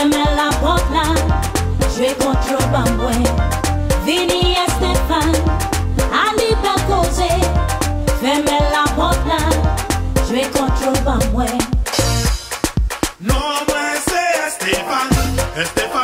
J'aime la botla, je contre Bamboué, Vini et Stéphane, Ali Bakose. J'aime la botla, je contre Bamboué. No, hombre, ese Stéphane, Stéphane.